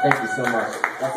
Thank you so much. That